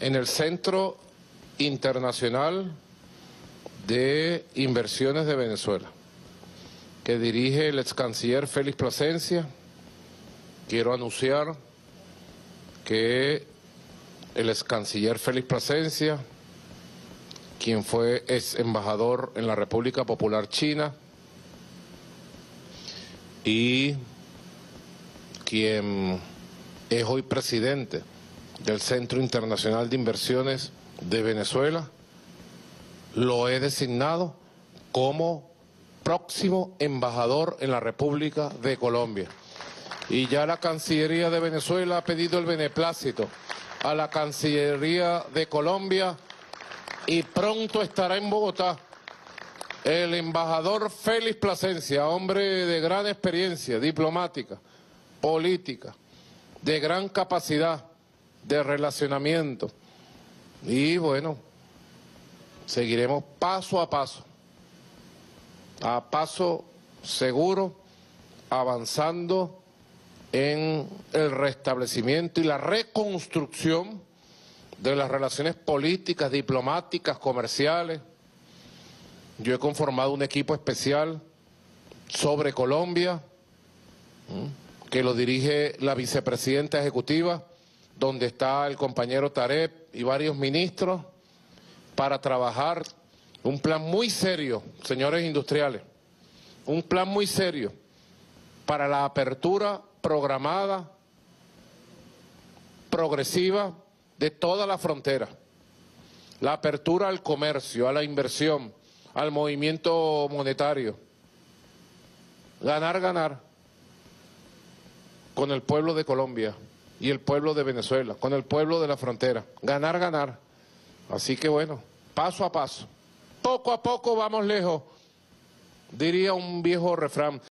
en el Centro Internacional de Inversiones de Venezuela, que dirige el ex canciller Félix Plasencia. Quiero anunciar que el ex canciller Félix Plasencia, quien fue ex embajador en la República Popular China y quien es hoy presidente del Centro Internacional de Inversiones de Venezuela, lo he designado como próximo embajador en la República de Colombia. Y ya la Cancillería de Venezuela ha pedido el beneplácito a la Cancillería de Colombia y pronto estará en Bogotá el embajador Félix Plasencia, hombre de gran experiencia diplomática, política, de gran capacidad de relacionamiento. Y bueno, seguiremos paso a paso seguro, avanzando en el restablecimiento y la reconstrucción de las relaciones políticas, diplomáticas, comerciales. Yo he conformado un equipo especial sobre Colombia, que lo dirige la vicepresidenta ejecutiva, donde está el compañero Tareq y varios ministros, para trabajar un plan muy serio, señores industriales, un plan muy serio para la apertura programada, progresiva, de toda la frontera. La apertura al comercio, a la inversión, al movimiento monetario. Ganar, ganar con el pueblo de Colombia y el pueblo de Venezuela, con el pueblo de la frontera. Ganar, ganar. Así que bueno, paso a paso, poco a poco vamos lejos, diría un viejo refrán.